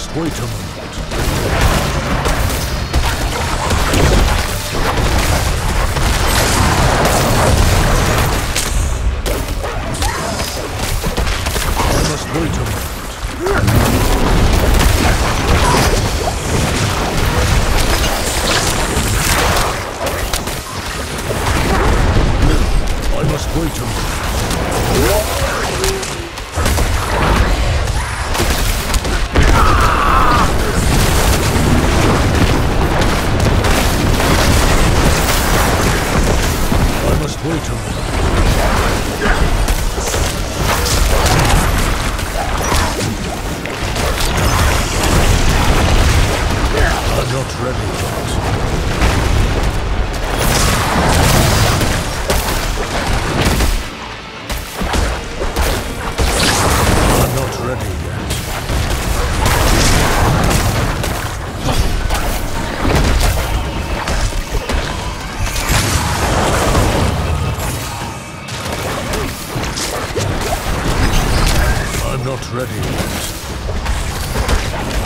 must wait a moment. Not ready yet.